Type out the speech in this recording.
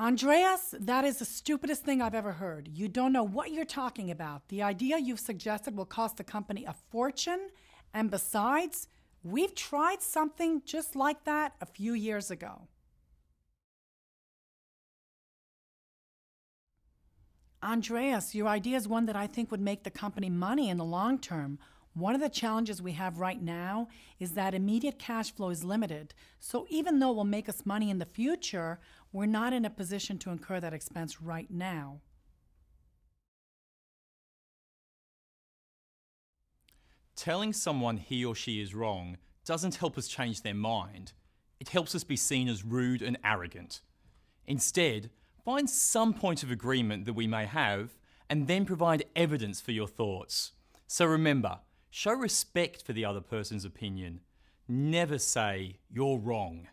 Andreas, that is the stupidest thing I've ever heard. You don't know what you're talking about. The idea you've suggested will cost the company a fortune, and besides, we've tried something just like that a few years ago. Andreas, your idea is one that I think would make the company money in the long term. One of the challenges we have right now is that immediate cash flow is limited. So even though it will make us money in the future, we're not in a position to incur that expense right now. Telling someone he or she is wrong doesn't help us change their mind. It helps us be seen as rude and arrogant. Instead, find some point of agreement that we may have, and then provide evidence for your thoughts. So remember, show respect for the other person's opinion. Never say, "You're wrong."